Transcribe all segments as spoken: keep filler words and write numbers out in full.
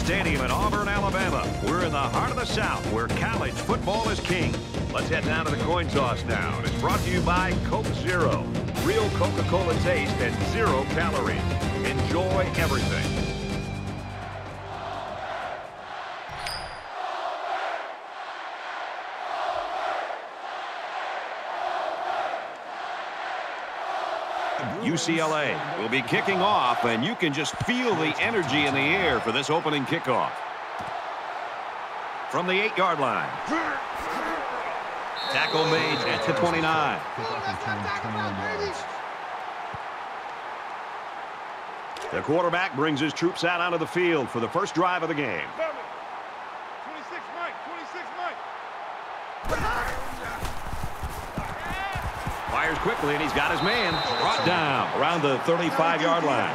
Stadium in Auburn, Alabama. We're in the heart of the South, where college football is king. Let's head down to the coin toss now. And it's brought to you by Coke Zero. Real Coca-Cola taste and zero calories. Enjoy everything. U C L A will be kicking off, and you can just feel the energy in the air for this opening kickoff. From the eight-yard line. Tackle made at the twenty-nine. The quarterback brings his troops out onto the field for the first drive of the game. Fires quickly, and he's got his man brought down around the thirty-five-yard line.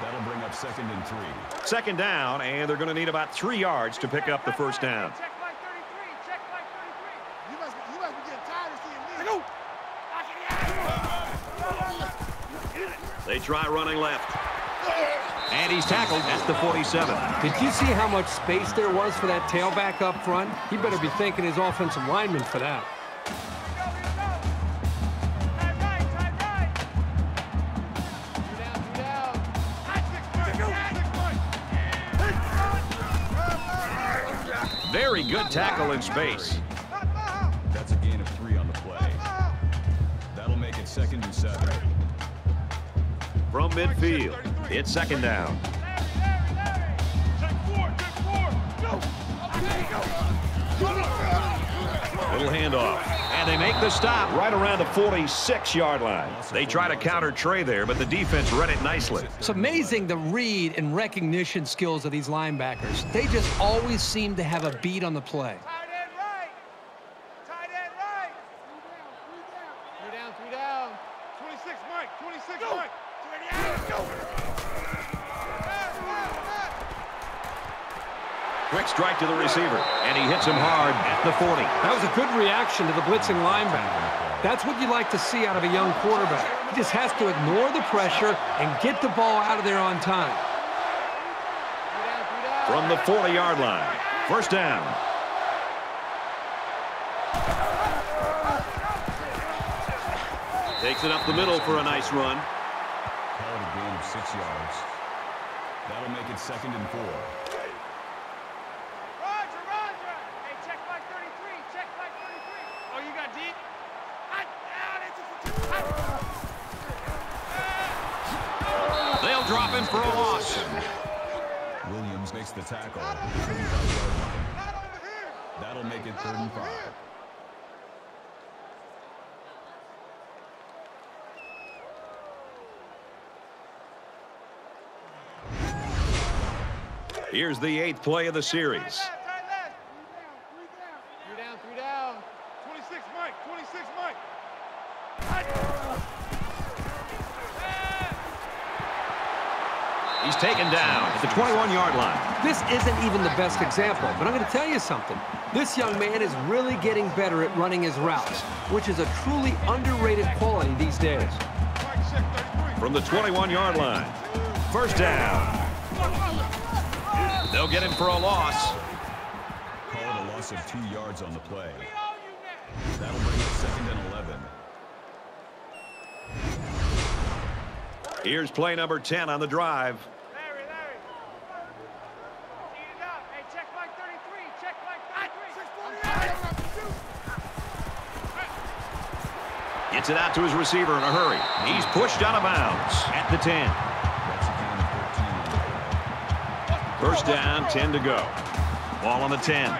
That'll bring up second and three. Second down, and they're going to need about three yards to pick up the first down. Check by thirty-three. Check by thirty-three. You must, you must be getting tired of seeing me. They try running left, and he's tackled at the forty-seven. Did you see how much space there was for that tailback up front? He better be thanking his offensive lineman for that. Very good tackle in space. That's a gain of three on the play. That'll make it second and seven. From midfield, it's second down. Little handoff, and they make the stop right around the forty-six-yard line. They try to counter Trey there, but the defense read it nicely. It's amazing the read and recognition skills of these linebackers. They just always seem to have a beat on the play. Tight end right. Tight end right. Three down, three down. twenty-six, Mike. twenty-six, go. Mike. Quick strike to the receiver, and he hits him hard at the forty. That was a good reaction to the blitzing linebacker. That's what you like to see out of a young quarterback. He just has to ignore the pressure and get the ball out of there on time. From the forty-yard line, first down. Takes it up the middle for a nice run. Called a gain of six yards. That'll make it second and four. Dropping for a loss. Williams makes the tackle. That'll make it thirty-five. Here's the eighth play of the series. Three down, three down. twenty-six, Mike. twenty-six, Mike. He's taken down at the twenty-one-yard line. This isn't even the best example, but I'm going to tell you something. This young man is really getting better at running his routes, which is a truly underrated quality these days. From the twenty-one-yard line, first down. They'll get him for a loss. Called a loss of two yards on the play. That'll bring it second and eleven. Here's play number ten on the drive. Gets it out to his receiver in a hurry. He's pushed out of bounds at the ten. First down, ten to go. Ball on the ten.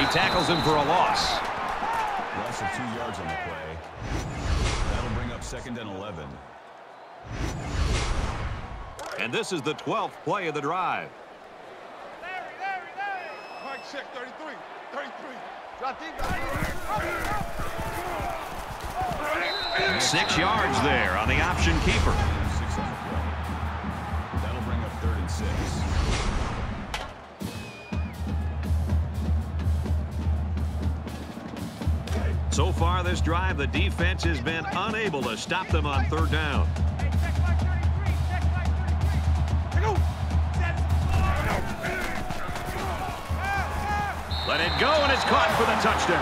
He tackles him for a loss. Loss of two yards on the play. That'll bring up second and eleven. And this is the twelfth play of the drive. Larry, Larry, Larry. Mike, check thirty-three. thirty-three. Drop deep. thirty-three. Six yards there on the option keeper. Six on the play. That'll bring up third and six. So far this drive, the defense has been unable to stop them on third down. Let it go, and it's caught for the touchdown.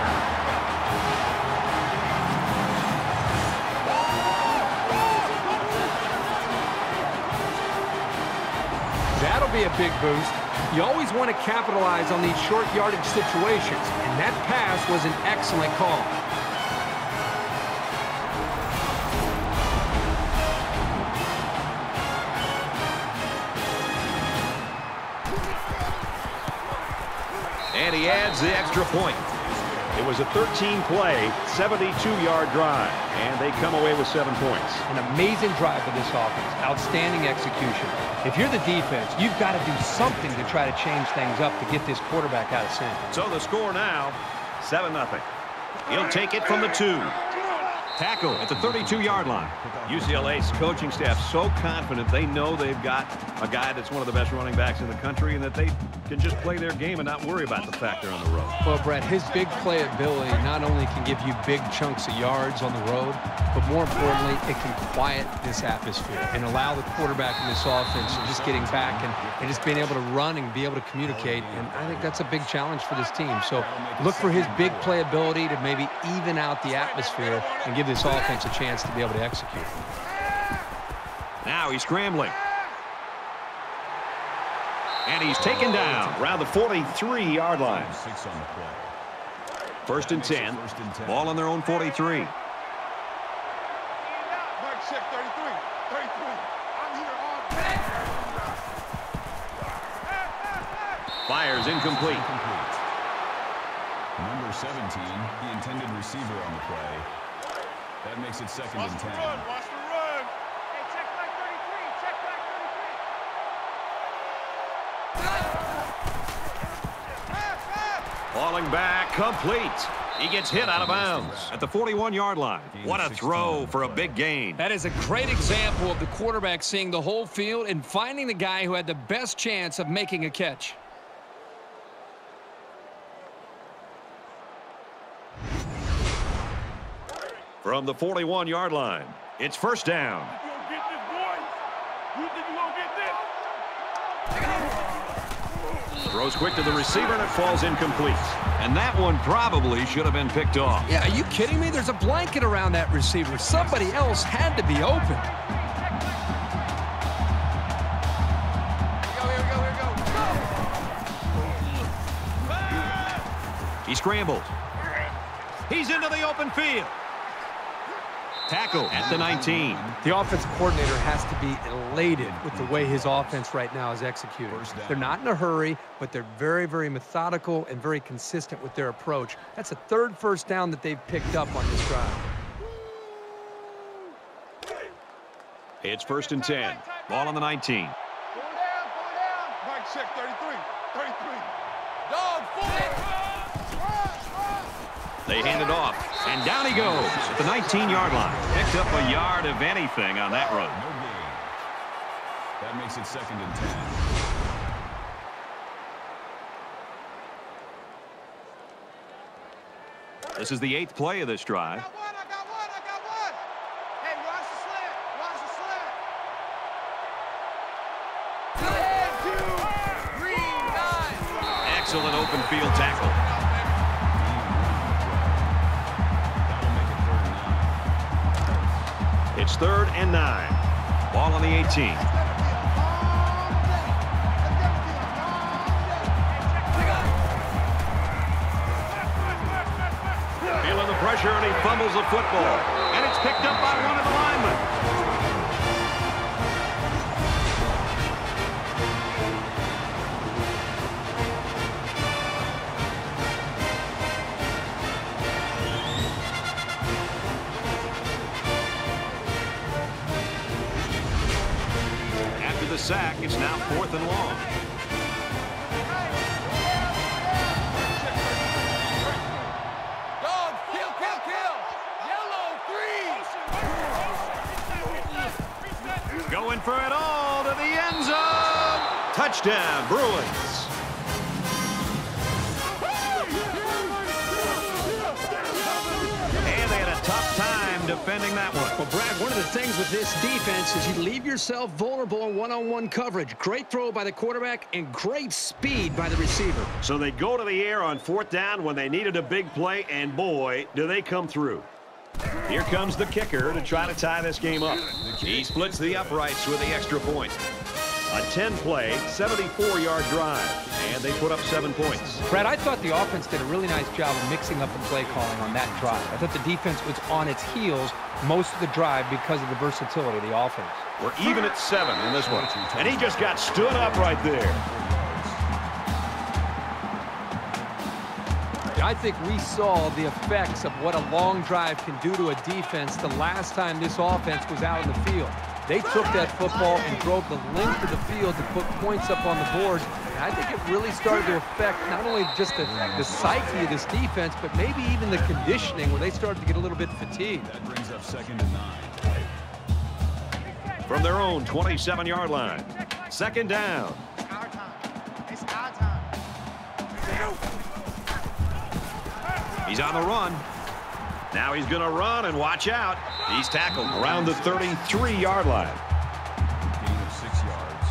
That'll be a big boost. You always want to capitalize on these short yardage situations, and that pass was an excellent call. And he adds the extra point. It was a thirteen play, seventy-two yard drive, and they come away with seven points. An amazing drive for this offense. Outstanding execution. If you're the defense, you've got to do something to try to change things up to get this quarterback out of sync. So the score now, seven nothing. He'll take it from the two. Tackle at the thirty-two yard line. U C L A's coaching staff so confident they know they've got a guy that's one of the best running backs in the country and that they can just play their game and not worry about the fact they're on the road. Well, Brett, his big playability not only can give you big chunks of yards on the road, but more importantly, it can quiet this atmosphere and allow the quarterback in this offense just getting back and, and just being able to run and be able to communicate. And I think that's a big challenge for this team. So look for his big playability to maybe even out the atmosphere and give this offense a chance to be able to execute. Now he's scrambling. And he's taken down around the forty-three yard line. First and ten. Ball on their own forty-three. Fires incomplete. Number seventeen, the intended receiver on the play. That makes it second and ten. Watch the run, watch the run. Hey, check back thirty-three, check back thirty-three. Falling back, complete. He gets hit out of bounds at the forty-one yard line. What a throw for a big gain. That is a great example of the quarterback seeing the whole field and finding the guy who had the best chance of making a catch. From the forty-one yard line, it's first down. You gonna get this, boy? You think you gonna get this? Throws quick to the receiver, and it falls incomplete. And that one probably should have been picked off. Yeah, are you kidding me? There's a blanket around that receiver. Somebody else had to be open. Here we go, here we go, here we go. Go! He scrambled. He's into the open field. Tackle at the nineteen. The offensive coordinator has to be elated with the way his offense right now is executed. They're not in a hurry, but they're very, very methodical and very consistent with their approach. That's a third first down that they've picked up on this drive. It's first and ten. Ball on the nineteen. Pull down, pull down. Mike check, thirty-three, thirty-three. Dog, four. They hand it off. And down he goes at the nineteen yard line. Picked up a yard of anything on that run. No gain. That makes it second and ten. This is the eighth play of this drive. I got one, I got one, I got one. Hey, watch the slant, watch the slant. Ten, two, three, nine. Excellent open field tackle. It's third and nine. Ball on the eighteen. Feeling the pressure, and he fumbles the football. And it's picked up by one of the linemen. Sack. It's now fourth and long. Dog, kill, kill, kill. Yellow three. Going for it all to the end zone. Touchdown, Bruins. defending that one. Well, Brad, one of the things with this defense is you leave yourself vulnerable in one-on-one coverage. Great throw by the quarterback and great speed by the receiver. So they go to the air on fourth down when they needed a big play, and boy, do they come through. Here comes the kicker to try to tie this game up. He splits the uprights with the extra point. A ten-play, seventy-four-yard drive, and they put up seven points. Brad, I thought the offense did a really nice job of mixing up the play calling on that drive. I thought the defense was on its heels most of the drive because of the versatility of the offense. We're even at seven in this one, and he just got stood up right there. I think we saw the effects of what a long drive can do to a defense the last time this offense was out in the field. They took that football and drove the length of the field to put points up on the board. And I think it really started to affect not only just the, the psyche of this defense, but maybe even the conditioning where they started to get a little bit fatigued. That brings up second and nine. From their own twenty-seven-yard line, second down. It's our time. It's our time. He's on the run. Now he's going to run, and watch out. He's tackled around the thirty-three-yard line. Gain of six yards.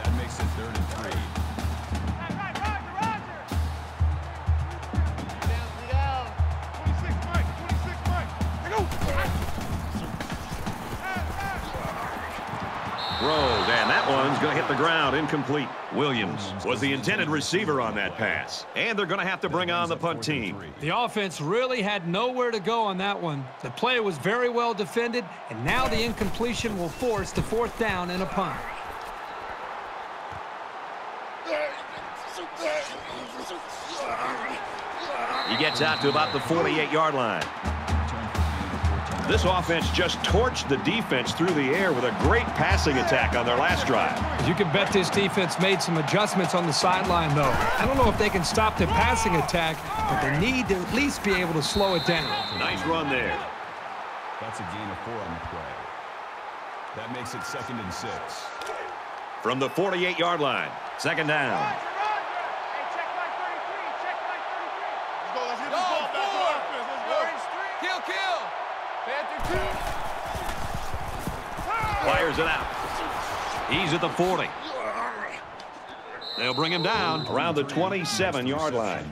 That makes it third and three. Throws, and that one's going to hit the ground incomplete. Williams was the intended receiver on that pass, and they're going to have to bring on the punt team. The offense really had nowhere to go on that one. The play was very well defended, and now the incompletion will force the fourth down and a punt. He gets out to about the forty-eight-yard line. This offense just torched the defense through the air with a great passing attack on their last drive. You can bet this defense made some adjustments on the sideline, though. I don't know if they can stop the passing attack, but they need to at least be able to slow it down. Nice run there. That's a gain of four on the play. That makes it second and six. From the forty-eight-yard line, second down. Fires it out. He's at the forty. They'll bring him down around the twenty-seven-yard line.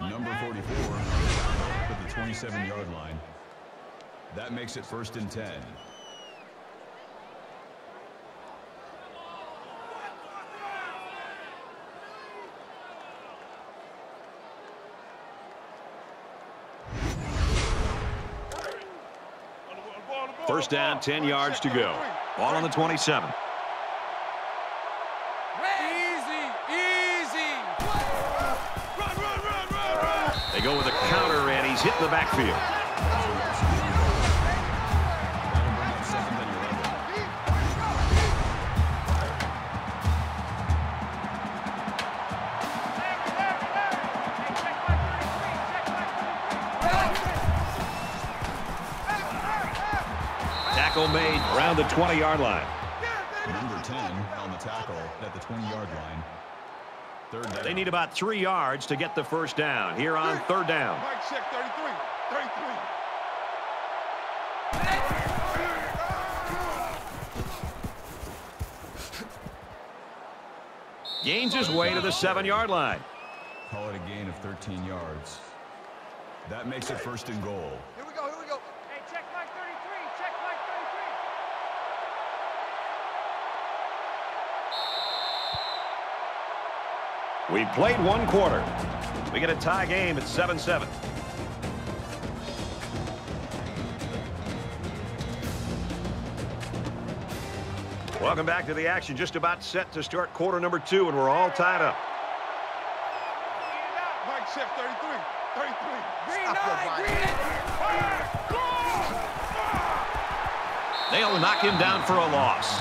Number forty-four at the twenty-seven-yard line. That makes it first and ten. First down, ten yards to go. Ball on the twenty-seven. Easy, easy. Run, run, run, run, run. They go with a counter, and he's hit the backfield. Made around the twenty-yard line. Number ten on the tackle at the twenty-yard line. Third down. They need about three yards to get the first down here on third down. Mike check thirty-three. thirty-three. Gains his way to the seven-yard line. Call it a gain of thirteen yards. That makes it first and goal. Here we go, here we go. Hey, check Mike thirty-three. We played one quarter. We get a tie game at seven seven. Welcome back to the action. Just about set to start quarter number two, and we're all tied up. Mike check thirty-three. They'll knock him down for a loss.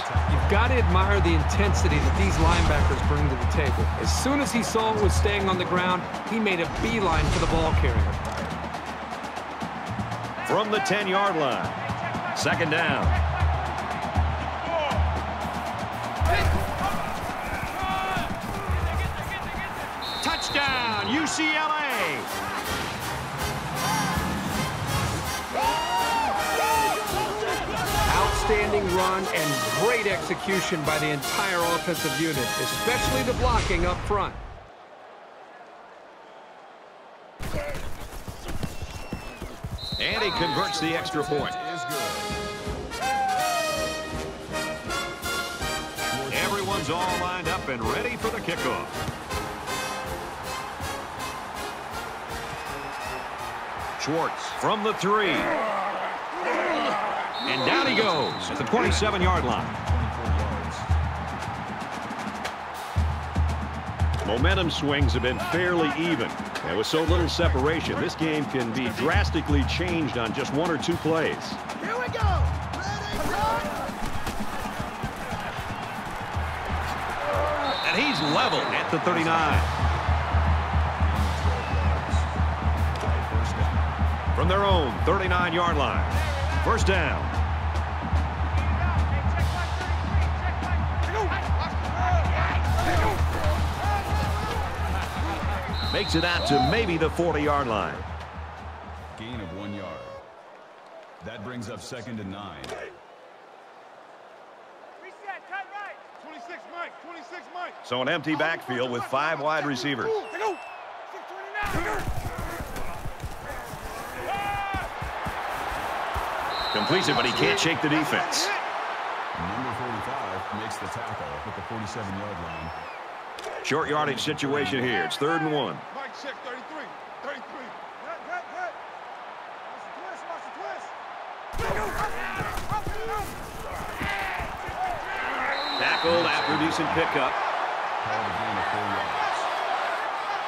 Got to admire the intensity that these linebackers bring to the table. As soon as he saw it was staying on the ground, he made a beeline for the ball carrier. From the ten-yard line, second down. Touchdown, U C L A! outstanding run and great execution by the entire offensive unit, especially the blocking up front. And he converts the extra point. Everyone's all lined up and ready for the kickoff. Schwartz from the three. And down he goes at the twenty-seven yard line. Momentum swings have been fairly even. And with so little separation, this game can be drastically changed on just one or two plays. Here we go. Ready, run. And he's level at the thirty-nine. From their own thirty-nine yard line. First down. Makes it out to maybe the forty yard line. Gain of one yard. That brings up second and nine. Reset, tight right. twenty-six, Mike. twenty-six, Mike. So an empty backfield with five wide receivers. Completes it, but he can't shake the defense. Number forty-five makes the tackle at the forty-seven yard line. Short yardage situation here. It's third and one. Mike, check thirty-three. thirty-three. Hit, hit, hit. Watch the twist, watch the twist. Tackled after decent pickup.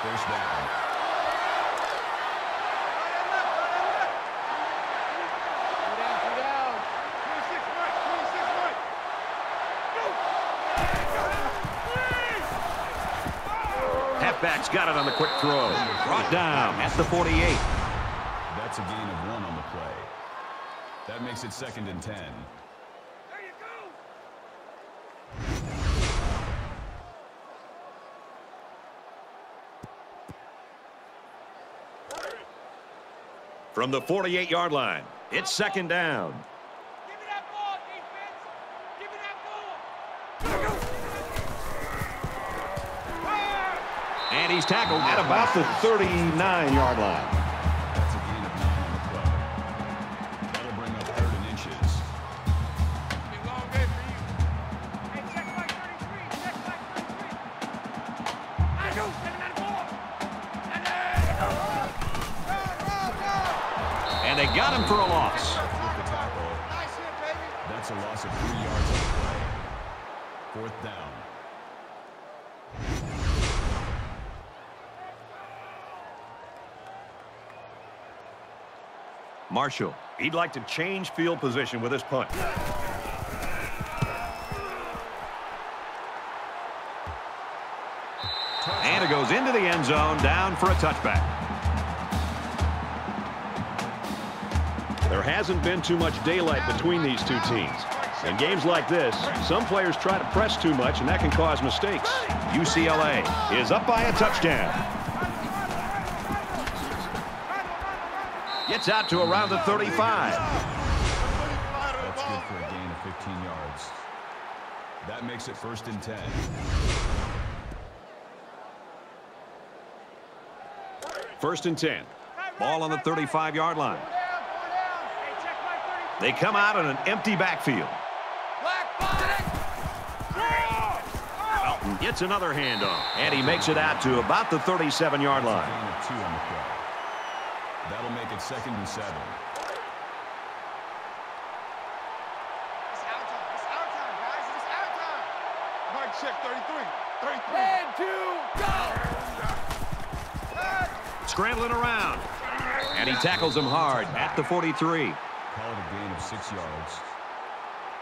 First down. Back's got it on the quick throw. Brought down at the forty-eight. That's a gain of one on the play. That makes it second and ten. There you go. From the forty-eight yard line, it's second down. Give me that ball, defense. Give me that ball. And he's tackled at about the thirty-nine yard line. That's a gain of nine on the play. That'll bring up third and inches. Been a long day for you. Hey, check by thirty-three. Check by thirty-three. I know. Send him out of ball. And they... And they got him for a loss. Nice hit, baby. That's a loss of three yards on the play. Fourth down. Marshall, he'd like to change field position with his punt. And it goes into the end zone, down for a touchback. There hasn't been too much daylight between these two teams. In games like this, some players try to press too much, and that can cause mistakes. U C L A is up by a touchdown. Gets out to around the thirty-five. That's good for a gain of fifteen yards. That makes it first and ten. First and ten. Ball on the thirty-five yard line. They come out in an empty backfield. Elton gets another handoff, and he makes it out to about the thirty-seven yard line. That'll make it second and seven. It's our time. It's our time, guys. It's our time. Mike, check thirty-three. thirty-three. And two, go! Scrambling around. And he tackles him hard at the forty-three. Call it a gain of six yards.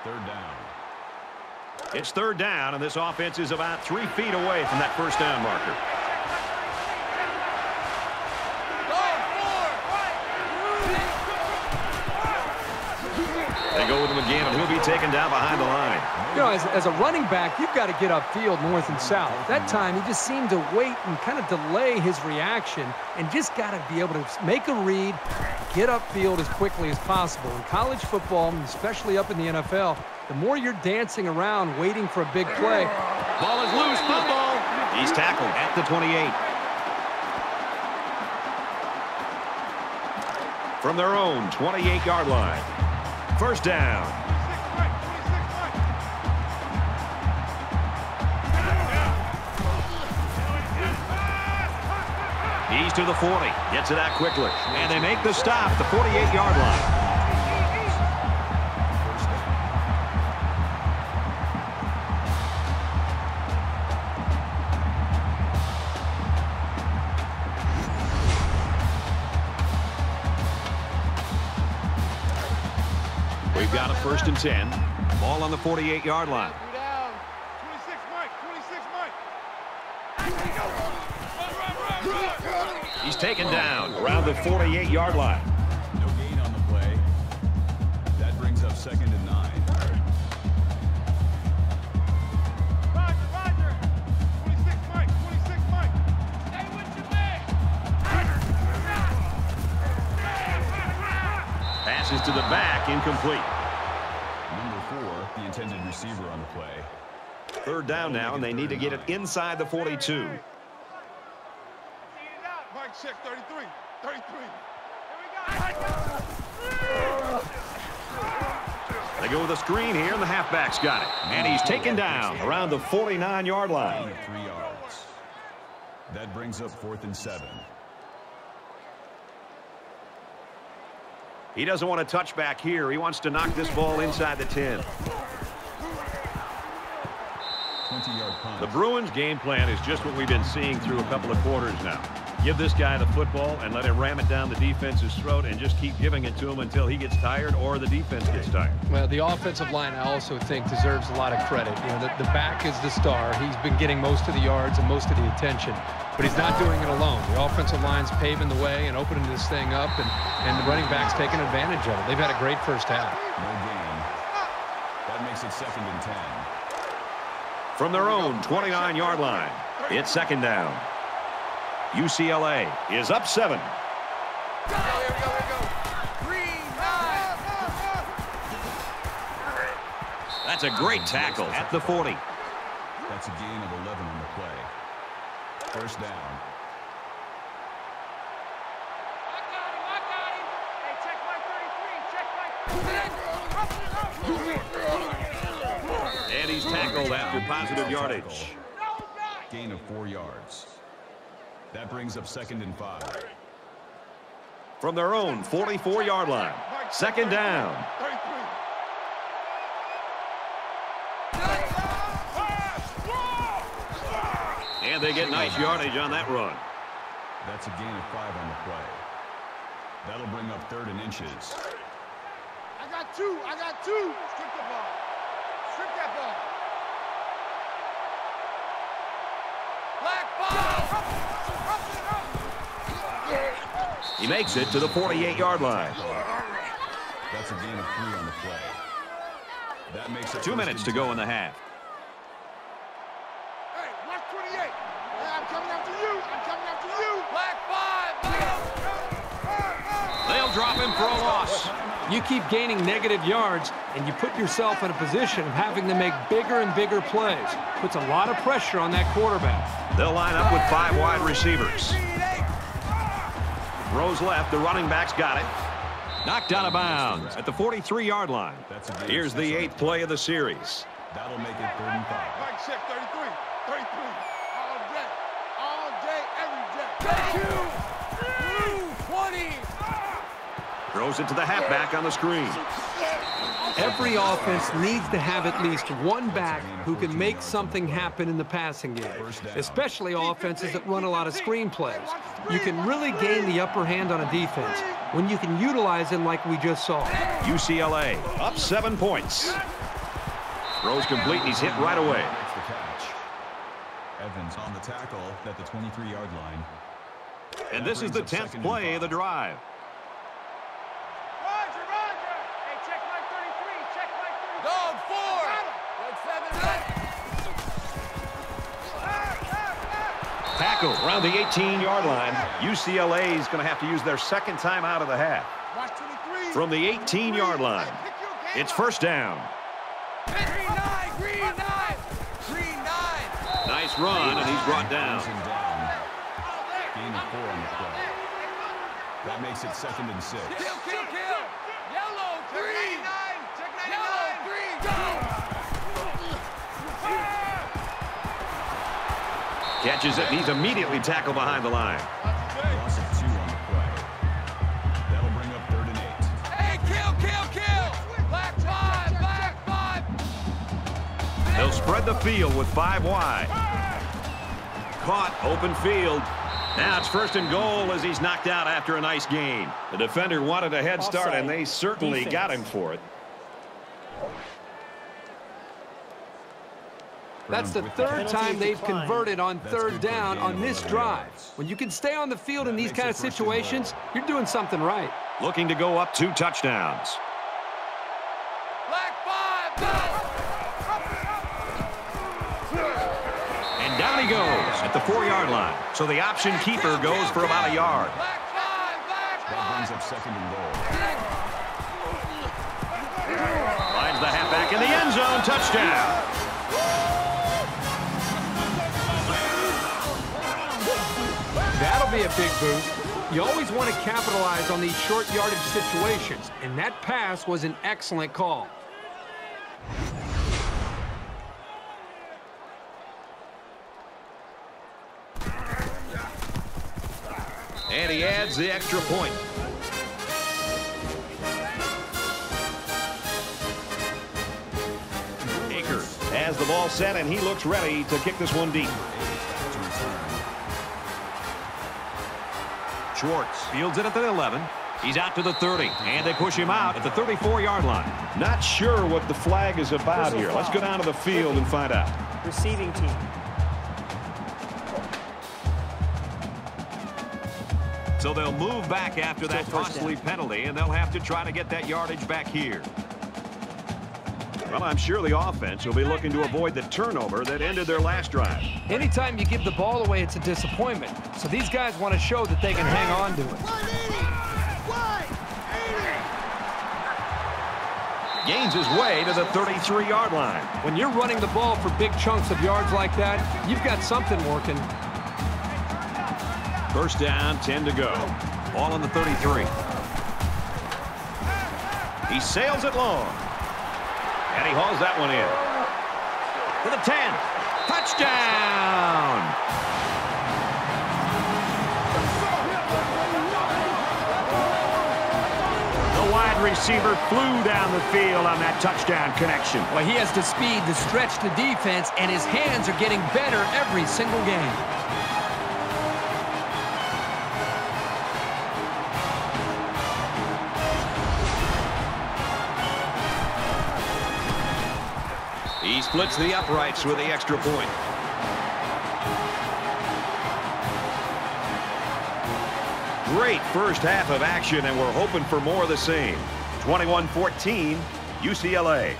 Third down. It's third down, and this offense is about three feet away from that first down marker. They go with him again, and he'll be taken down behind the line. You know, as, as a running back, you've got to get upfield north and south. That time, he just seemed to wait and kind of delay his reaction and just got to be able to make a read, get upfield as quickly as possible. In college football, and especially up in the N F L, the more you're dancing around waiting for a big play. Ball is loose, fumble. He's tackled at the twenty-eight. From their own twenty-eight yard line. First down. He's to the forty. Gets it out quickly. And they make the stop at the forty-eight yard line. Got a first and ten. Ball on the forty-eight yard line. twenty-six, Mike. twenty-six, Mike. He's taken down around the forty-eight yard line. No gain on the play. That brings up second and nine. Roger, Roger. twenty-six, Mike. twenty-six, Mike. Stay with your leg. Passes to the back. Incomplete. The intended receiver on the play. Third down now, and they need to get it inside the forty-two. Mike, check thirty-three. thirty-three. They go with a screen here, and the halfback's got it. And he's taken down around the forty-nine yard line. Three yards. That brings up fourth and seven. He doesn't want to touch back here. He wants to knock this ball inside the ten. The Bruins' game plan is just what we've been seeing through a couple of quarters now. Give this guy the football and let him ram it down the defense's throat and just keep giving it to him until he gets tired or the defense gets tired. Well, the offensive line, I also think, deserves a lot of credit. You know, the, the back is the star. He's been getting most of the yards and most of the attention, but he's not doing it alone. The offensive line's paving the way and opening this thing up, and, and the running back's taking advantage of it. They've had a great first half. No gain. That makes it second and ten. From their own twenty-nine yard line, it's second down. U C L A is up seven. Go, here we go, here we go. Green, nine. That's a great tackle at the forty. That's a gain of eleven on the play. First down. I got him, I got him. Hey, check my thirty-three, check my And he's tackled after positive yardage. Gain of four yards. That brings up second and five. From their own forty-four yard line. Second down. And they get nice yardage on that run. That's a gain of five on the play. That'll bring up third and inches. I got two. I got two. Stick the ball. Strip that ball. Black ball. He makes it to the forty-eight yard line. That's a gain of three on the play. That makes it two minutes to go in the half. Hey, watch twenty-eight. I'm coming after you. I'm coming after you. Black five. They'll drop him for a loss. You keep gaining negative yards, and you put yourself in a position of having to make bigger and bigger plays. Puts a lot of pressure on that quarterback. They'll line up with five wide receivers. Throws left. The running back's got it. Knocked out of bounds at the forty-three yard line. Here's the eighth play of the series. That'll make it third and five. Mike, check thirty-three. thirty-three. All day. All day, every day. Thank you. twenty. Throws it to the halfback on the screen. Every offense needs to have at least one back who can make something happen in the passing game, especially offenses that run a lot of screen plays. You can really gain the upper hand on a defense when you can utilize him like we just saw. U C L A up seven points. Throws complete, and he's hit right away. Evans on the tackle at the twenty-three yard line. And this is the tenth play of the drive. Check my thirty-three. School. Around the eighteen-yard line, U C L A is going to have to use their second time out of the half. From the eighteen-yard line, it's first down. Green nine, green nine, green nine. Nice run, and he's brought down. Gain of four on the play. That makes it second and six. Kill, kill, kill. Yellow, green. Yellow, green. Catches it, and he's immediately tackled behind the line. Loss of two on the play. That'll bring up third and eight. Hey, kill, kill, kill. Black five, black five. They'll spread the field with five wide. Caught, open field. Now it's first and goal as he's knocked out after a nice gain. The defender wanted a head start, offside. And they certainly defense. Got him for it. That's the third time they've converted on third down on this drive. When you can stay on the field in these kind of situations, you're doing something right. Looking to go up two touchdowns. Black five, and down he goes at the four-yard line. So the option keeper goes for about a yard. That brings up second and goal. Finds the halfback in the end zone. Touchdown. That'll be a big boost. You always want to capitalize on these short yardage situations, and that pass was an excellent call. And he adds the extra point. Akers has the ball set, and he looks ready to kick this one deep. Schwartz fields it at the eleven. He's out to the thirty, and they push him out at the thirty-four-yard line. Not sure what the flag is about here. Let's go down to the field and find out. Receiving team. So they'll move back after that costly penalty, and they'll have to try to get that yardage back here. Well, I'm sure the offense will be looking to avoid the turnover that ended their last drive. Anytime you give the ball away, it's a disappointment. So these guys want to show that they can hang on to it. one eighty, one eighty. Gains his way to the thirty-three-yard line. When you're running the ball for big chunks of yards like that, you've got something working. First down, ten to go. Ball on the thirty-three. He sails it long. And he hauls that one in. To the ten. Touchdown! The wide receiver flew down the field on that touchdown connection. Well, he has the speed to stretch the defense, and his hands are getting better every single game. He splits the uprights with the extra point. Great first half of action, and we're hoping for more of the same. twenty-one fourteen, U C L A.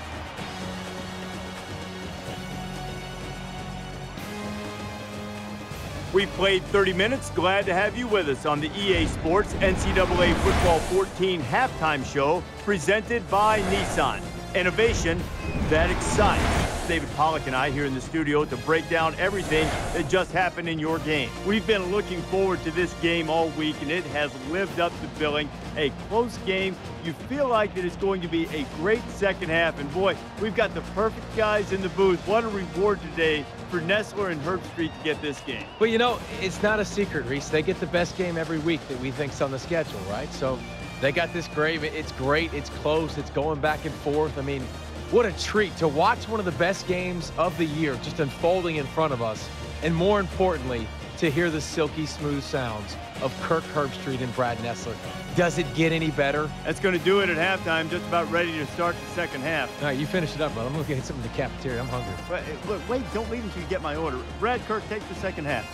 We played thirty minutes. Glad to have you with us on the E A Sports N C double A Football fourteen halftime show presented by Nissan. Innovation that excites. David Pollack and I here in the studio to break down everything that just happened in your game. We've been looking forward to this game all week, and it has lived up to billing. A close game. You feel like that it's going to be a great second half, and boy, we've got the perfect guys in the booth. What a reward today for Nestler and Herb Street to get this game. Well, you know, it's not a secret, Reese. They get the best game every week that we think's on the schedule, right? So they got this great. It's great. It's close. It's going back and forth. I mean, what a treat to watch one of the best games of the year just unfolding in front of us, and more importantly, to hear the silky smooth sounds of Kirk Herbstreit and Brad Nessler. Does it get any better? That's going to do it at halftime, just about ready to start the second half. All right, you finish it up, bro. I'm going to get something in the cafeteria. I'm hungry. But, look, wait, don't leave until you get my order. Brad, Kirk, take the second half.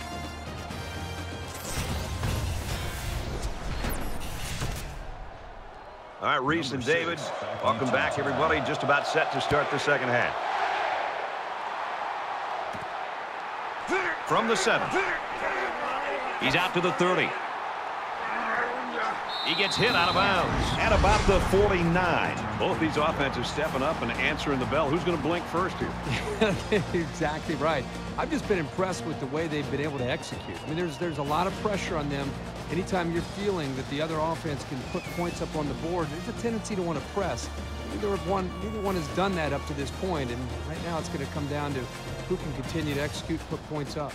All right, Reese and David, welcome back, everybody. Just about set to start the second half. From the seven. He's out to the thirty. He gets hit out of bounds. At about the forty-nine. Both these offenses stepping up and answering the bell. Who's going to blink first here? Exactly right. I've just been impressed with the way they've been able to execute. I mean, there's, there's a lot of pressure on them. Anytime you're feeling that the other offense can put points up on the board, there's a tendency to want to press. Neither one, neither one has done that up to this point, and right now it's going to come down to who can continue to execute, put points up.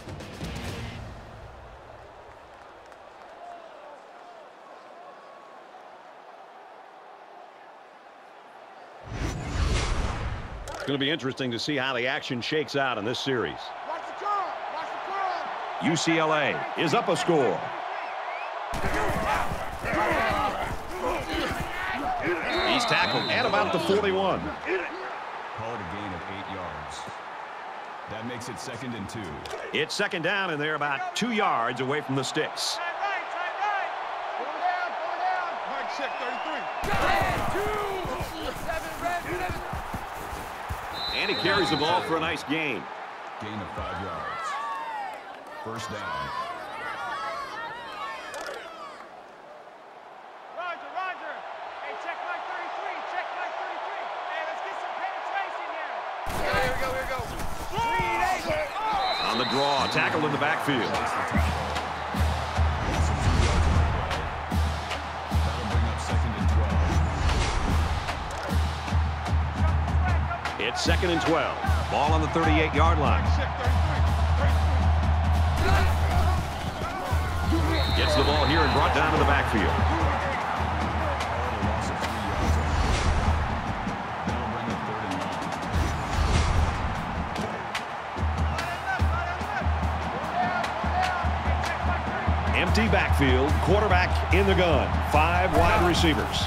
It's going to be interesting to see how the action shakes out in this series. Watch the curl, watch the curl. U C L A is up a score. He's tackled at about the forty-one. Call it a gain of eight yards. That makes it second and two. It's second down, and they're about two yards away from the sticks. And he carries the ball for a nice gain. Gain of five yards. First down. Roger, Roger. Hey, check my thirty-three. Check my thirty-three. Hey, let's get some penetration here. Here we go, here we go. Three, eight, oh. On the draw, tackled in the backfield. It's second and twelve. Ball on the thirty-eight yard line. Gets the ball here and brought down to the backfield. Empty backfield. Quarterback in the gun. Five wide receivers.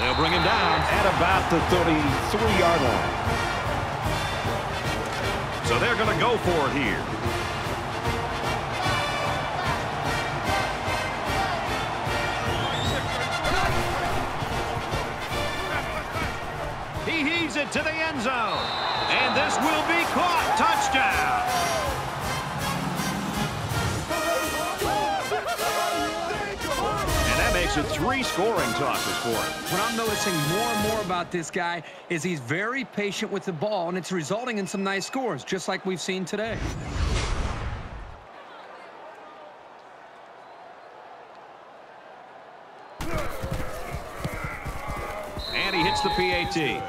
They'll bring him down at about the thirty-three yard line. So they're going to go for it here. He heaves it to the end zone. And this will be caught. Touchdown. To three scoring tosses for him. What I'm noticing more and more about this guy is he's very patient with the ball, and it's resulting in some nice scores, just like we've seen today. And he hits the P A T.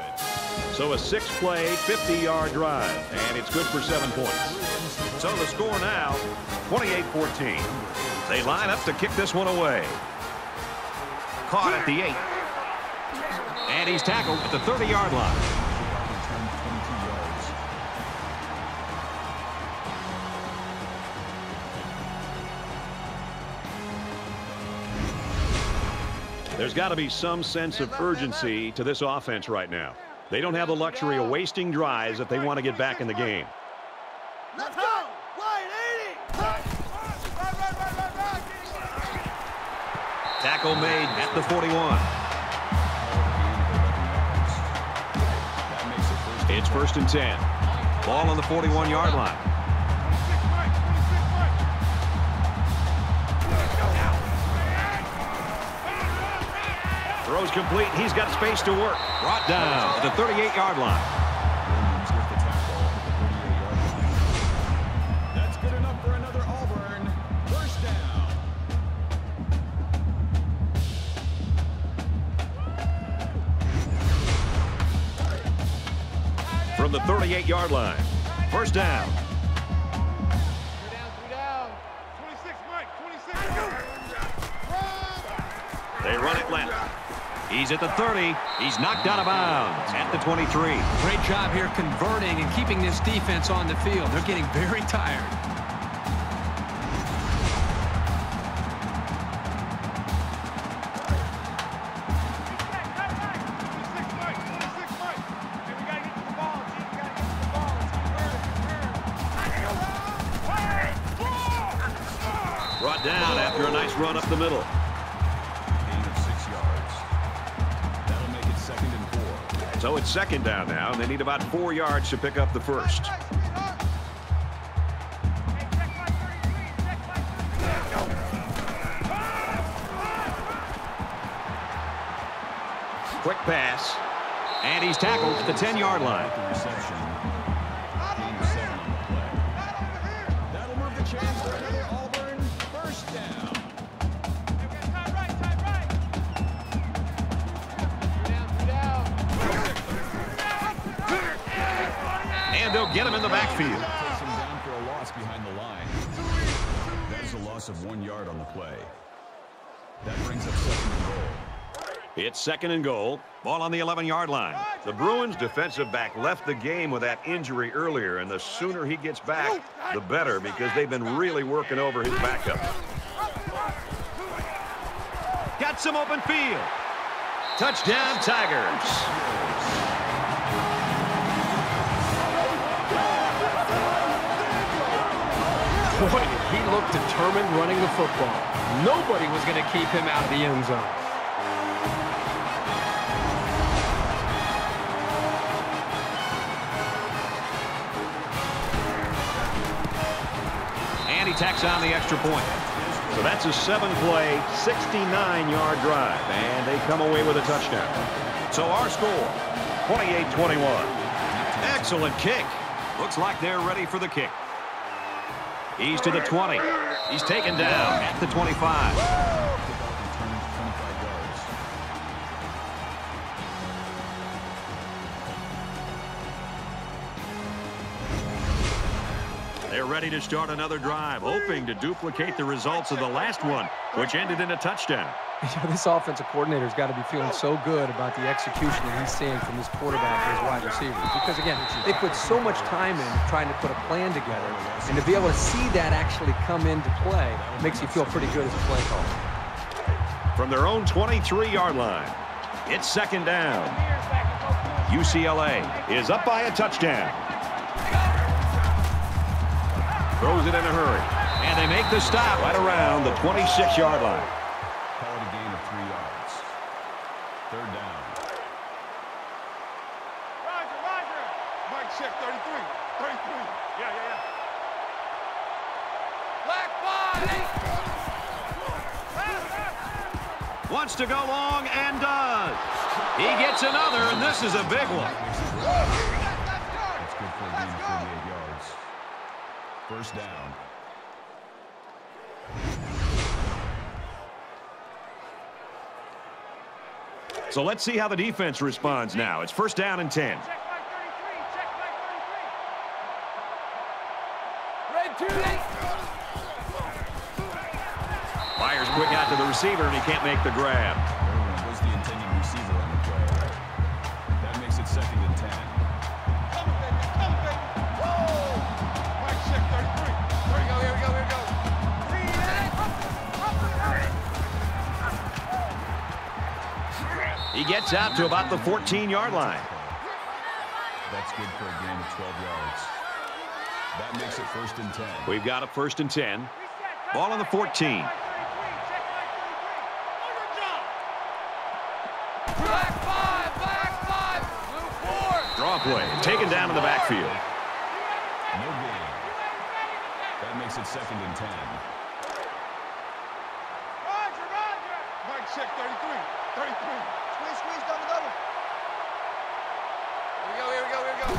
So a six play, fifty yard drive, and it's good for seven points. So the score now, twenty-eight fourteen. They line up to kick this one away. Caught at the eight. And he's tackled at the thirty yard line. There's got to be some sense of urgency to this offense right now. They don't have the luxury of wasting drives if they want to get back in the game. Let's go! Tackle made at the forty-one. It's first and ten. Ball on the forty-one yard line. Throws complete. He's got space to work. Brought down at the thirty-eight yard line. The thirty-eight yard line. First down. Three down, three down. twenty-six, Mike, twenty-six. They run it left. He's at the thirty. He's knocked out of bounds at the twenty-three. Great job here converting and keeping this defense on the field. They're getting very tired. Down after a nice run up the middle. Gain of six yards. That'll make it second and four. So it's second down now, and they need about four yards to pick up the first. Quick pass. And he's tackled at the ten-yard line. That'll move the chains for another Auburn first down. Time right, time right. And they'll get him in the backfield. Down for a loss behind the line. That's a loss of one yard on the play. That brings up second and goal. It's second and goal. Ball on the eleven-yard line. The Bruins defensive back left the game with that injury earlier, and the sooner he gets back, the better, because they've been really working over his backup. Got some open field. Touchdown, Tigers. Boy, he looked determined running the football. Nobody was going to keep him out of the end zone. And he tacks on the extra point. So that's a seven-play, sixty-nine-yard drive. And they come away with a touchdown. So our score, twenty-eight twenty-one. Excellent kick. Looks like they're ready for the kick. He's to the twenty. He's taken down at the twenty-five. They're ready to start another drive, hoping to duplicate the results of the last one, which ended in a touchdown. Yeah, this offensive coordinator's got to be feeling so good about the execution that he's seeing from his quarterback and his wide receivers. Because, again, they put so much time in trying to put a plan together. And to be able to see that actually come into play makes you feel pretty good as a play caller. From their own twenty-three-yard line, it's second down. U C L A is up by a touchdown. Throws it in a hurry. And they make the stop right around the twenty-six-yard line. Wants to go long and does. He gets another, and this is a big one. That's good for a gain of thirty-eight yards. First down. So let's see how the defense responds now. It's first down and ten. Fires quick out to the receiver, and he can't make the grab. Irwin was the intended receiver on the play. That makes it second and ten. Come on, baby, come on, baby. Whoa! Mike check thirty-three. Here we go, here we go, here we go. He gets out to about the fourteen-yard line. That's good for a gain of twelve yards. That makes it first and ten. We've got a first and ten. Ball on the fourteen. Black five, black five, blue four. Draw play, taken down in the backfield. No gain. That makes it second and ten. Roger, Roger. Mike check thirty-three, thirty-three. Squeeze, squeeze, double, double. Here we go, here we go, here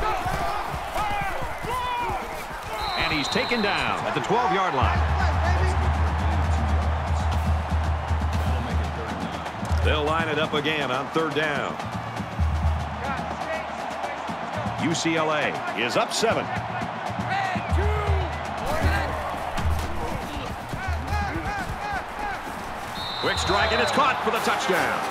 we go. And he's taken down at the twelve-yard line. They'll line it up again on third down. U C L A is up seven. Quick strike, and it's caught for the touchdown.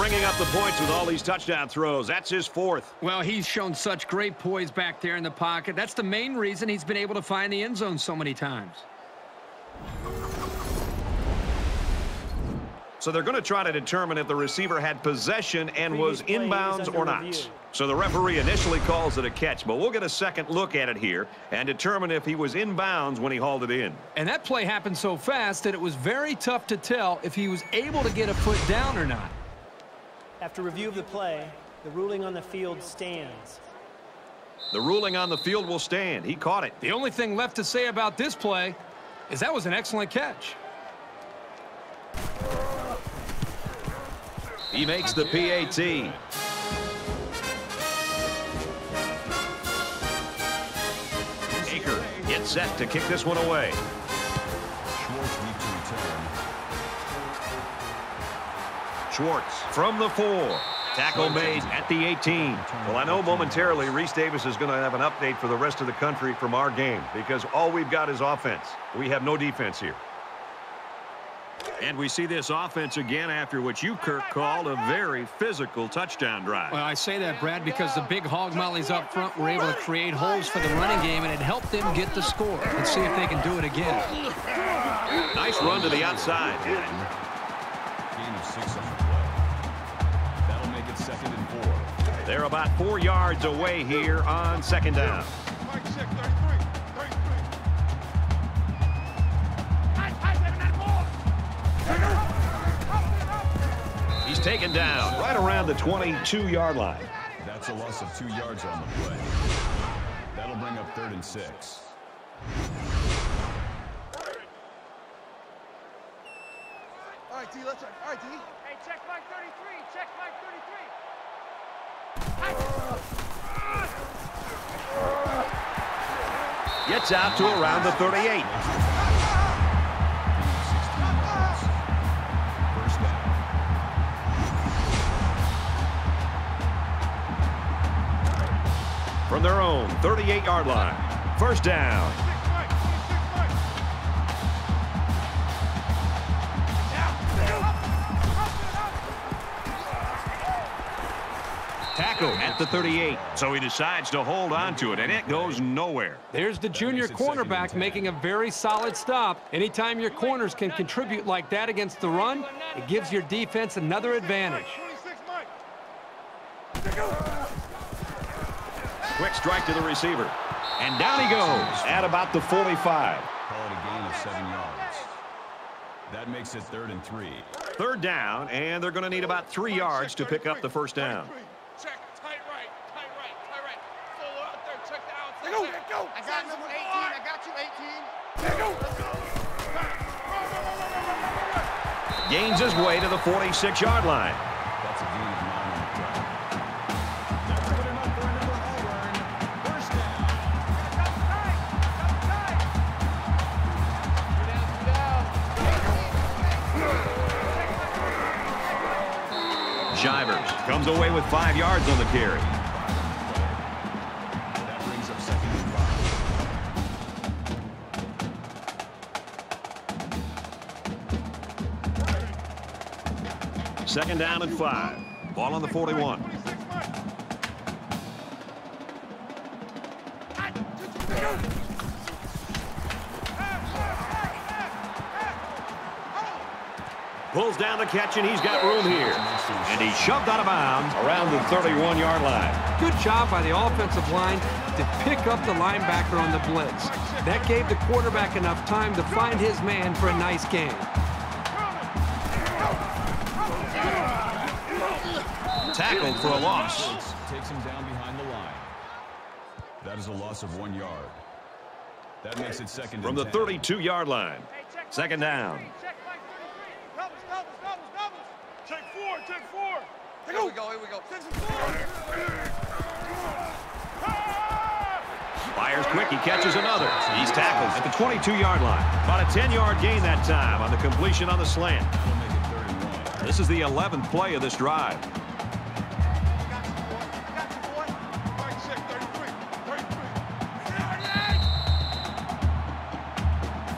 Ringing up the points with all these touchdown throws. That's his fourth. Well, he's shown such great poise back there in the pocket. That's the main reason he's been able to find the end zone so many times. So they're going to try to determine if the receiver had possession and was inbounds or not. So the referee initially calls it a catch, but we'll get a second look at it here and determine if he was inbounds when he hauled it in. And that play happened so fast that it was very tough to tell if he was able to get a foot down or not. After review of the play, the ruling on the field stands. The ruling on the field will stand. He caught it. The only thing left to say about this play is that was an excellent catch. He makes the P A T. Baker gets set to kick this one away. Schwartz from the four. Tackle made at the eighteen. Well, I know momentarily Reese Davis is going to have an update for the rest of the country from our game, because all we've got is offense. We have no defense here. And we see this offense again after what you, Kirk, called a very physical touchdown drive. Well, I say that, Brad, because the big hog mollies up front were able to create holes for the running game, and it helped them get the score. Let's see if they can do it again. Nice run to the outside. Gain of six on the play. That'll make it second and four. They're about four yards away here on second down. He's taken down right around the twenty-two yard line. That's a loss of two yards on the play. That'll bring up third and six. All right, D, let's check. All right, D. Hey, check Mike thirty-three. Check Mike thirty-three. Gets out to around the thirty-eight. From their own thirty-eight yard line. First down. Tackle at the thirty-eight. So he decides to hold on to it, and it goes nowhere. There's the junior cornerback making a very solid stop. Anytime your corners can contribute like that against the run, it gives your defense another advantage. Quick strike to the receiver. And down he goes at about the forty-five. Call it a gain of seven yards. That makes it third and three. Third down, and they're going to need about three yards to pick up the first down. Check, tight right, tight right, tight right. Full out there, check the outside. Go, go. I got you, eighteen. I got you, eighteen. Go. Gains his way to the forty-six yard line. That's a gain of nine. Shivers comes away with five yards on the carry. That brings up second and five. Second down and five. Ball on the forty-one. Pulls down the catch, and he's got room here. And he's shoved out of bounds around the thirty-one yard line. Good job by the offensive line to pick up the linebacker on the blitz. That gave the quarterback enough time to find his man for a nice game. Tackled for a loss. Takes him down behind the line. That is a loss of one yard. That makes it second. From the thirty-two yard line. Second down. Take four. Take here we go, here we go. Six and four. Fires quick, he catches another. He's tackled at the twenty-two yard line. About a ten yard gain that time on the completion on the slant. This is the eleventh play of this drive.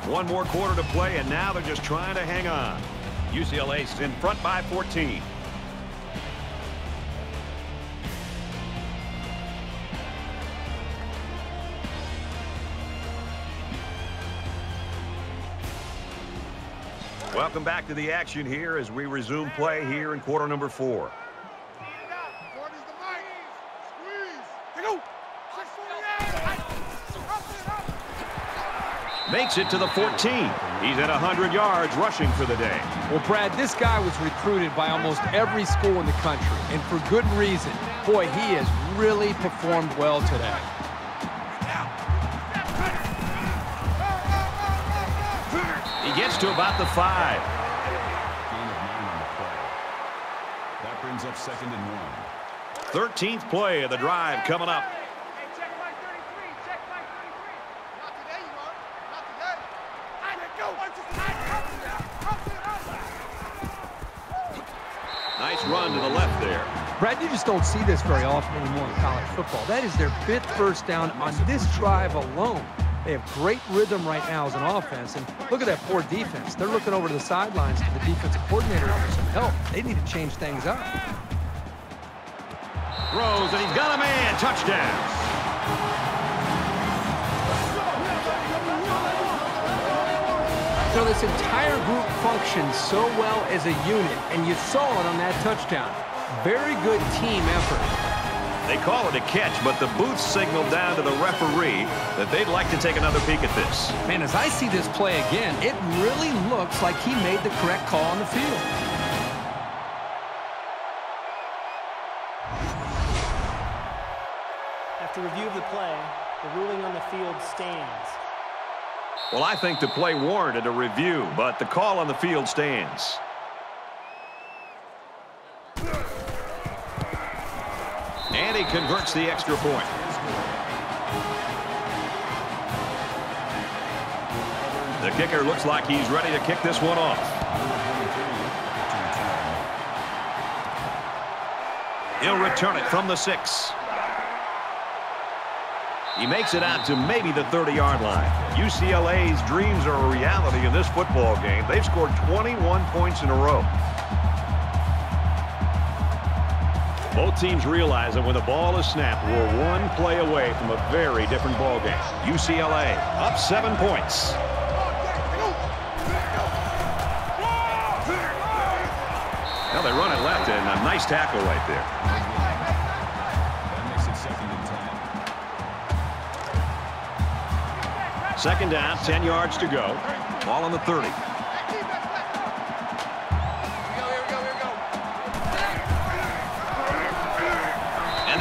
One more quarter to play, and now they're just trying to hang on. U C L A's in front by fourteen. Welcome back to the action here as we resume play here in quarter number four. Makes it to the fourteen. He's at one hundred yards rushing for the day. Well, Brad, this guy was recruited by almost every school in the country, and for good reason. Boy, he is really performed well today. He gets to about the five. That brings up second and one. thirteenth play of the drive coming up. Nice run to the left there. Brad, you just don't see this very often anymore in college football. That is their fifth first down on this drive alone. They have great rhythm right now as an offense, and look at that poor defense. They're looking over to the sidelines to the defensive coordinator for some help. They need to change things up. Throws, and he's got a man. Touchdown. So this entire group functions so well as a unit, and you saw it on that touchdown. Very good team effort. They call it a catch, but the booths signal down to the referee that they'd like to take another peek at this. Man, as I see this play again, it really looks like he made the correct call on the field. After review of the play, the ruling on the field stands. Well, I think the play warranted a review, but the call on the field stands. And he converts the extra point. The kicker looks like he's ready to kick this one off. He'll return it from the six. He makes it out to maybe the thirty-yard line. U C L A's dreams are a reality in this football game. They've scored twenty-one points in a row. Both teams realize that when the ball is snapped, we're one play away from a very different ball game. U C L A up seven points. Now they run it left, and a nice tackle right there. That makes it second and ten. Second down, ten yards to go. Ball on the thirty.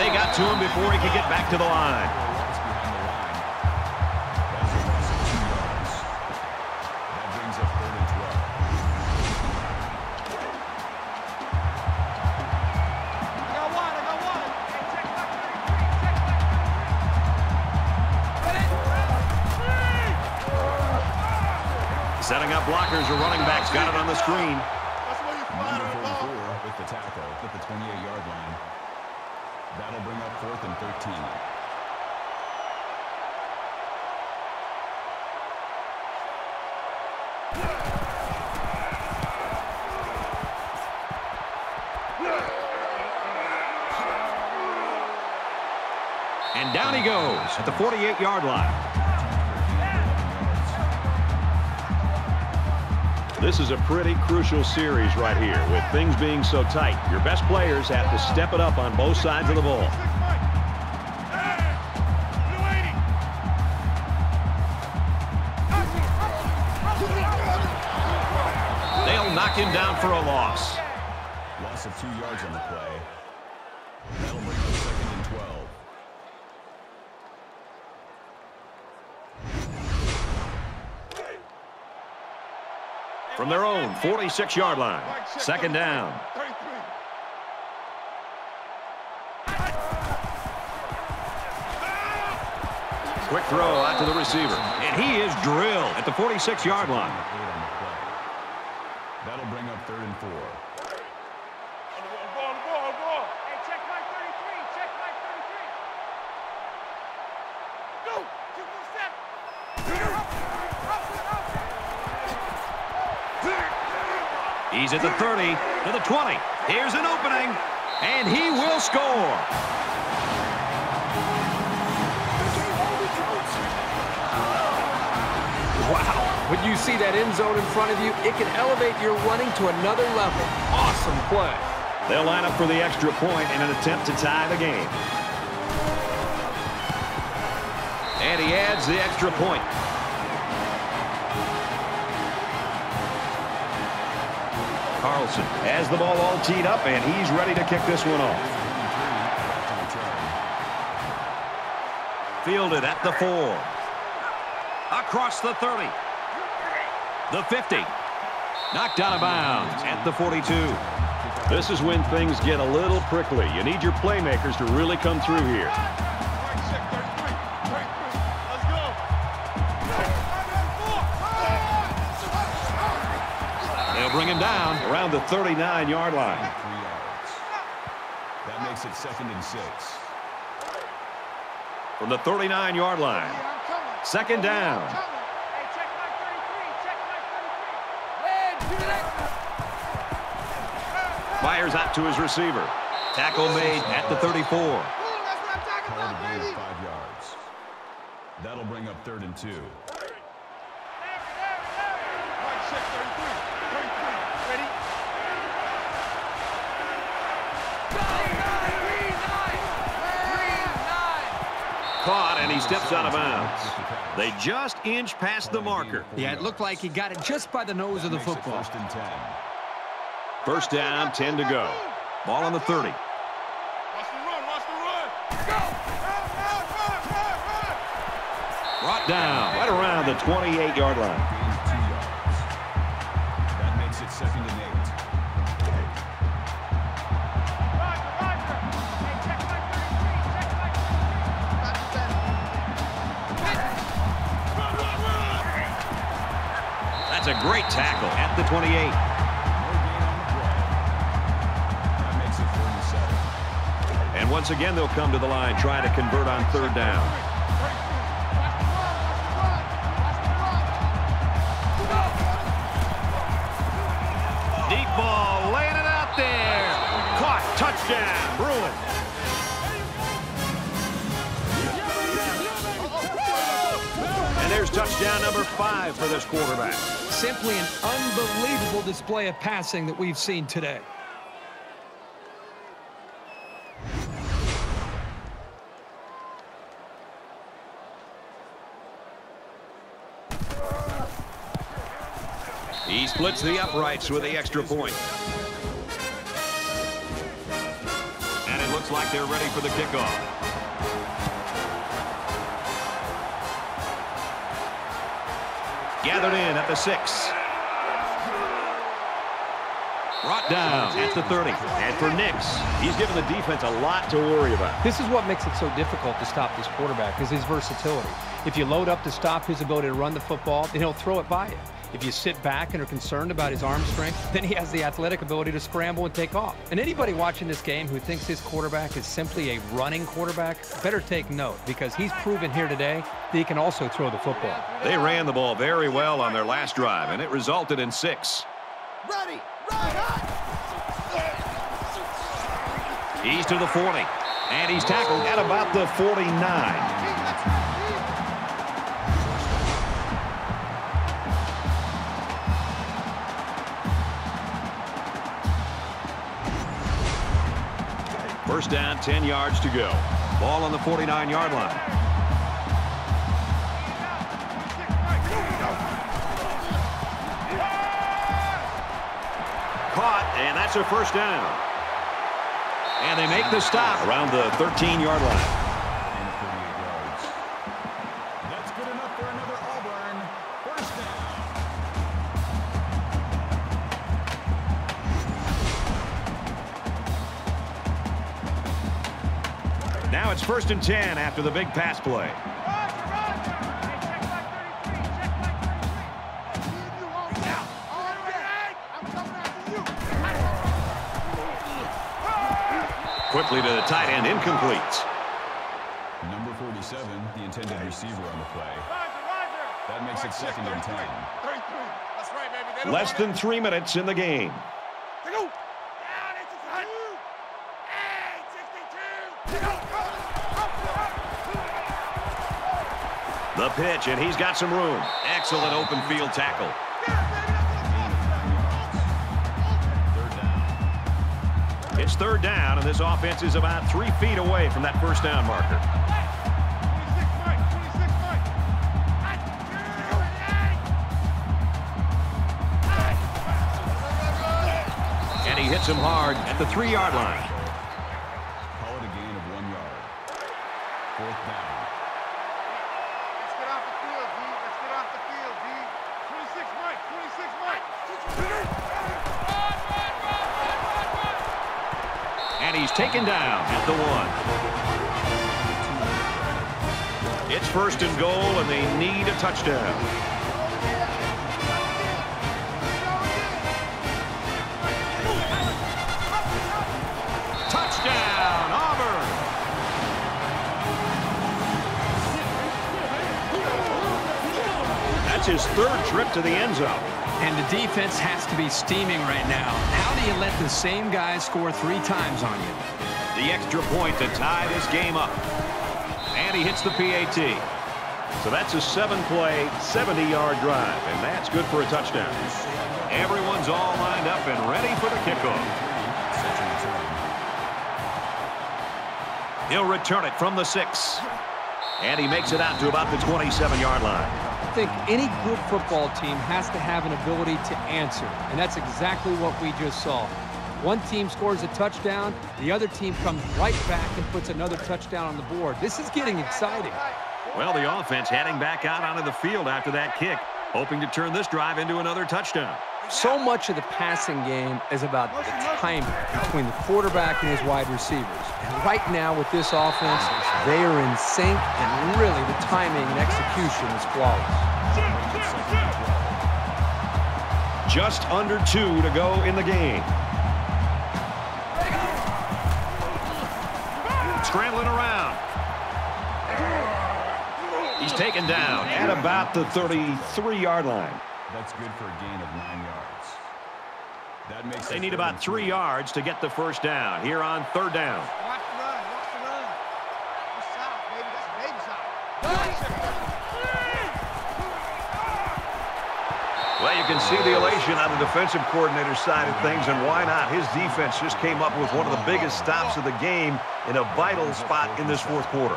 They got to him before he could get back to the line. Setting up blockers or running backs. Got it on the screen. Number forty-four with the tackle at the twenty-eight-yard line. That'll bring up fourth and thirteen. And down he goes at the forty-eight-yard line. This is a pretty crucial series right here. With things being so tight, your best players have to step it up on both sides of the ball. They'll knock him down for a loss. Loss of two yards on the play. That'll bring up second and twelve. From their own forty-six-yard line. Second down. Quick throw out to the receiver. And he is drilled at the forty-six-yard line. That'll bring up third and four. Hey, check my thirty-three. Check my thirty-three. Go. Two more steps. He's at the thirty, to the twenty. Here's an opening, and he will score. Wow. When you see that end zone in front of you, it can elevate your running to another level. Awesome play. They'll line up for the extra point in an attempt to tie the game. And he adds the extra point. Carlson has the ball all teed up, and he's ready to kick this one off. fielded at the four. Across the thirty. The fifty. Knocked out of bounds at the forty-two. This is when things get a little prickly. You need your playmakers to really come through here. They'll bring him down around the thirty-nine yard line. That makes it second and six. From the thirty-nine yard line. Second down. Fires out to his receiver. Tackle made at the thirty-four. Five yards. That'll bring up third and two. Caught, and he steps out of bounds. They just inch past the marker. Yeah, it looked like he got it just by the nose of the football. First down, ten to go. Ball on the thirty. Watch the run, watch the run. Go! Brought down right around the twenty-eight yard line. That makes it second and eight. That's a great tackle at the twenty-eight. Once again, they'll come to the line, try to convert on third down. Deep ball, laying it out there. Caught, touchdown, Bruins. And there's touchdown number five for this quarterback. Simply an unbelievable display of passing that we've seen today. He splits the uprights with the extra point. And it looks like they're ready for the kickoff. Gathered in at the six. Brought down at the thirty. And for Nix, he's given the defense a lot to worry about. This is what makes it so difficult to stop this quarterback, is his versatility. If you load up to stop his ability to run the football, then he'll throw it by you. If you sit back and are concerned about his arm strength, then he has the athletic ability to scramble and take off. And anybody watching this game who thinks his quarterback is simply a running quarterback better take note, because he's proven here today that he can also throw the football. They ran the ball very well on their last drive, and it resulted in six. Ready, right on. He's to the forty, and he's tackled at about the forty-nine. First down, ten yards to go. Ball on the forty-nine yard line. Caught, and that's a first down. And they make the stop around the thirteen yard line. That's good enough for another Auburn first down. Now it's first and ten after the big pass play. Quickly to the tight end, incomplete. Number forty-seven, the intended receiver on the play. That makes it second and ten. Less than three minutes in the game. The pitch, and he's got some room. Excellent open field tackle. It's third down, and this offense is about three feet away from that first down marker. And he hits him hard at the three yard line. Call it a gain of one yard. Fourth down. he's taken down at the one. It's first and goal, and they need a touchdown. Touchdown, Auburn! That's his third trip to the end zone. And the defense has to be steaming right now. How do you let the same guy score three times on you? The extra point to tie this game up. And he hits the P A T. So that's a seven-play, seventy-yard drive, and that's good for a touchdown. Everyone's all lined up and ready for the kickoff. He'll return it from the six. And he makes it out to about the twenty-seven-yard line. I think any good football team has to have an ability to answer, and that's exactly what we just saw. One team scores a touchdown, the other team comes right back and puts another touchdown on the board. This is getting exciting. Well, the offense heading back out onto the field after that kick, hoping to turn this drive into another touchdown. So much of the passing game is about the timing between the quarterback and his wide receivers. And right now with this offense, they are in sync, and really the timing and execution is flawless. Just under two to go in the game. Scrambling around. He's taken down at about the thirty-three-yard line. That's good for a gain of nine yards. That makes they need about three yards to get the first down here on third down. Watch the run, watch the run. That's a shot, baby. That's a baby shot. Well, you can see the elation on the defensive coordinator's side of things, and why not? His defense just came up with one of the biggest stops of the game in a vital spot in this fourth quarter.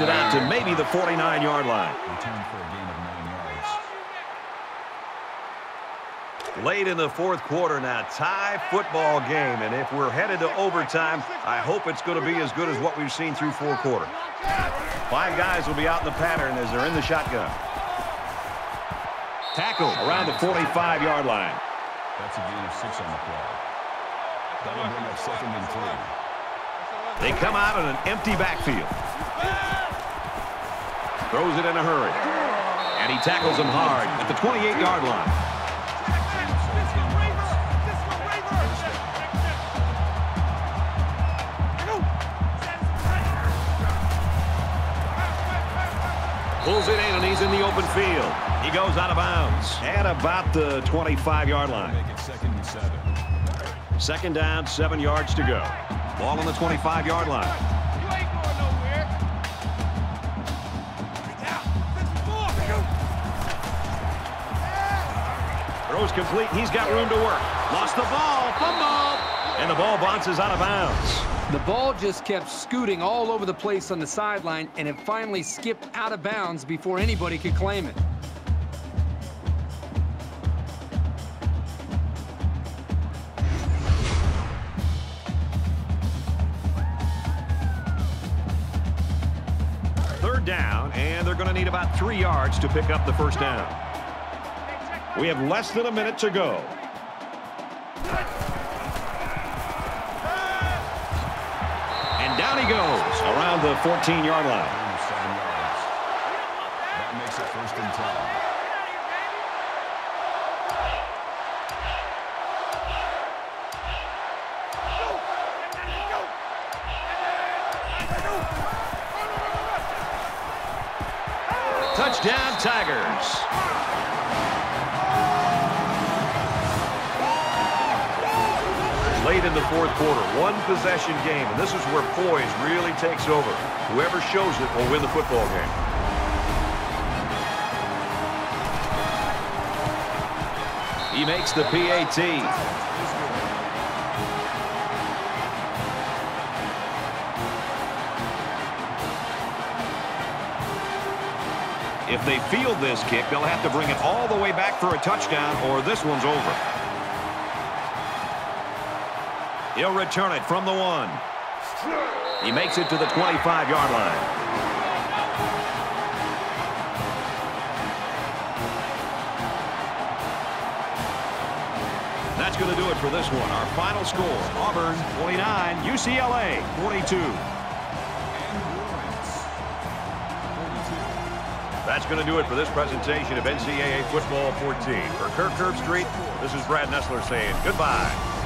It out to maybe the forty-nine-yard line. Return for a gain of nine yards. Late in the fourth quarter now, tie football game, and if we're headed to overtime, I hope it's going to be as good as what we've seen through four quarter. Five guys will be out in the pattern as they're in the shotgun. Tackle around the forty-five-yard line. That's a gain of six on the play. That'll bring up second and three. They come out in an empty backfield. Throws it in a hurry. And he tackles him hard at the twenty-eight-yard line. Pulls it in, and he's in the open field. He goes out of bounds at about the twenty-five-yard line. Make it second and seven. Second down, seven yards to go. Ball on the twenty-five-yard line. Throws complete. He's got room to work. Lost the ball. Fumble. And the ball bounces out of bounds. The ball just kept scooting all over the place on the sideline, and it finally skipped out of bounds before anybody could claim it. Third down, and they're going to need about three yards to pick up the first down. We have less than a minute to go. And down he goes around the fourteen-yard line. That makes it first and ten. Touchdown, Tigers. Late in the fourth quarter, one possession game, and this is where poise really takes over. Whoever shows it will win the football game. He makes the P A T. If they field this kick, they'll have to bring it all the way back for a touchdown, or this one's over. He'll return it from the one. He makes it to the twenty-five-yard line. That's going to do it for this one. Our final score, Auburn twenty-nine, U C L A forty-two. That's going to do it for this presentation of N C double A Football fourteen. For Kirk Herbstreit, this is Brad Nessler saying goodbye.